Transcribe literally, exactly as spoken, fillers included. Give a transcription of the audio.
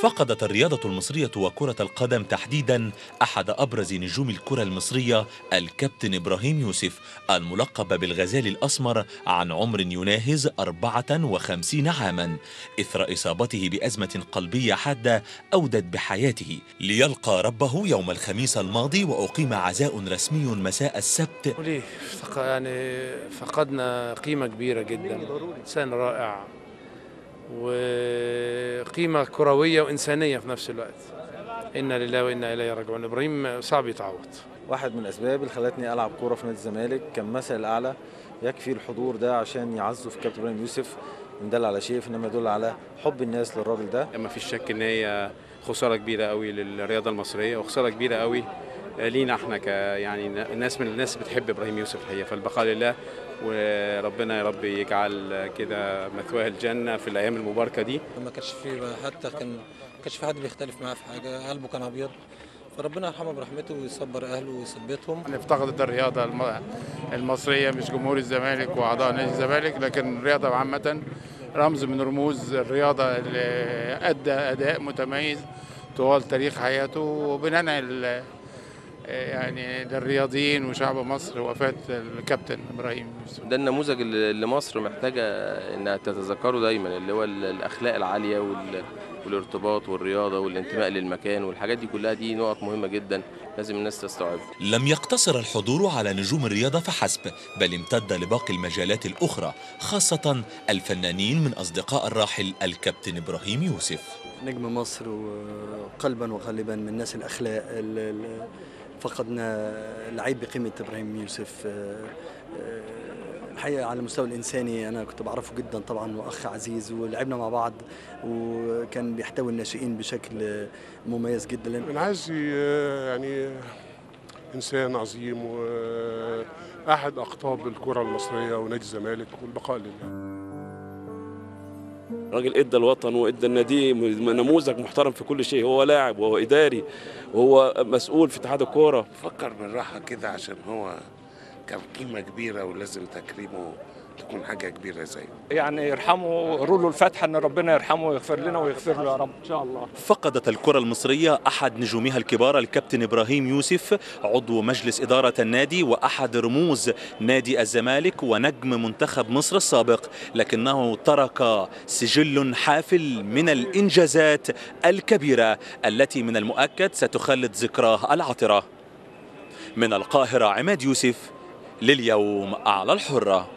فقدت الرياضة المصرية وكرة القدم تحديداً أحد أبرز نجوم الكرة المصرية الكابتن إبراهيم يوسف الملقب بالغزال الأسمر عن عمر يناهز أربعة وخمسين عاماً، إثر إصابته بأزمة قلبية حادة أودت بحياته، ليلقى ربه يوم الخميس الماضي وأقيم عزاء رسمي مساء السبت. يعني فقدنا قيمة كبيرة جداً، إنسان رائع وقيمة كروية وإنسانية في نفس الوقت. إنا لله وإنا إليه راجعون. إبراهيم صعب يتعوض. واحد من الأسباب اللي خلتني ألعب كورة في نادي الزمالك كان مثل الأعلى، يكفي الحضور ده عشان يعزوا في كابتن إبراهيم يوسف يدل على شيء، إنما يدل على حب الناس للراجل ده. ما فيش شك إن هي خسارة كبيرة قوي للرياضة المصرية وخسارة كبيرة قوي لينا احنا ك يعني ناس من الناس بتحب ابراهيم يوسف الحقيقه، فالبقاء لله، وربنا يا رب يجعل كده مثواه الجنه في الايام المباركه دي. ما كانش في حتى كان ما كانش في حد بيختلف معاه في حاجه، قلبه كان ابيض، فربنا يرحمه برحمته ويصبر اهله ويثبتهم. يعني افتقدت الرياضه المصريه مش جمهور الزمالك واعضاء نادي الزمالك، لكن الرياضه عامه رمز من رموز الرياضه اللي ادى اداء متميز طوال تاريخ حياته، وبناء يعني للرياضيين وشعب مصر وفاة الكابتن إبراهيم يوسف. ده النموذج اللي مصر محتاجة إنها تتذكره دايما، اللي هو الأخلاق العالية والارتباط والرياضة والانتماء للمكان والحاجات دي كلها، دي نقط مهمة جدا لازم الناس تستوعبها. لم يقتصر الحضور على نجوم الرياضة فحسب، بل امتد لباقي المجالات الأخرى، خاصة الفنانين من أصدقاء الراحل الكابتن إبراهيم يوسف. نجم مصر وقلبا وغالبا من الناس الأخلاق. فقدنا لعيب بقيمة إبراهيم يوسف الحقيقة على المستوى الإنساني. أنا كنت بعرفه جدا طبعا، وأخ عزيز، ولعبنا مع بعض، وكان بيحتوي الناشئين بشكل مميز جدا. أنا عايز يعني إنسان عظيم وأحد أقطاب الكرة المصرية ونادي الزمالك، والبقاء لله. راجل ادى الوطن وادى النادي، نموذج محترم في كل شيء، هو لاعب وهو اداري وهو مسؤول في اتحاد الكوره. فكر بالراحه كده عشان هو كان قيمه كبيره ولازم تكريمه تكون حاجه كبيره زيه. يعني يرحمه، قولوا له الفاتحه ان ربنا يرحمه ويغفر لنا ويغفر له يا رب ان شاء الله. فقدت الكره المصريه احد نجومها الكبار الكابتن ابراهيم يوسف، عضو مجلس اداره النادي واحد رموز نادي الزمالك ونجم منتخب مصر السابق، لكنه ترك سجل حافل من الانجازات الكبيره التي من المؤكد ستخلد ذكراه العطره. من القاهره عماد يوسف لليوم على الحره.